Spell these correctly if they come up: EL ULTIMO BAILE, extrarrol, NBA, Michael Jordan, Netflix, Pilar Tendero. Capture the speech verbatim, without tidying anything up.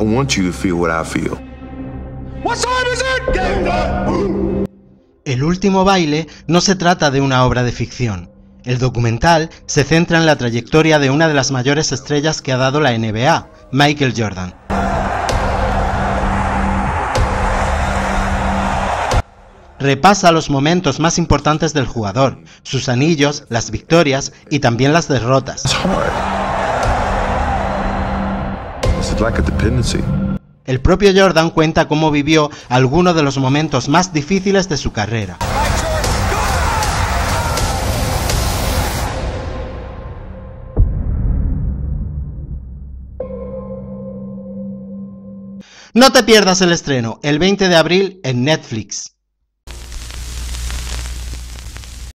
I want you to feel what I feel. What time is it? Game time. El último baile no se trata de una obra de ficción. El documental se centra en la trayectoria de una de las mayores estrellas que ha dado la N B A, Michael Jordan. Repasa los momentos más importantes del jugador, sus anillos, las victorias y también las derrotas. El propio Jordan cuenta cómo vivió algunos de los momentos más difíciles de su carrera. No te pierdas el estreno el veinte de abril en Netflix.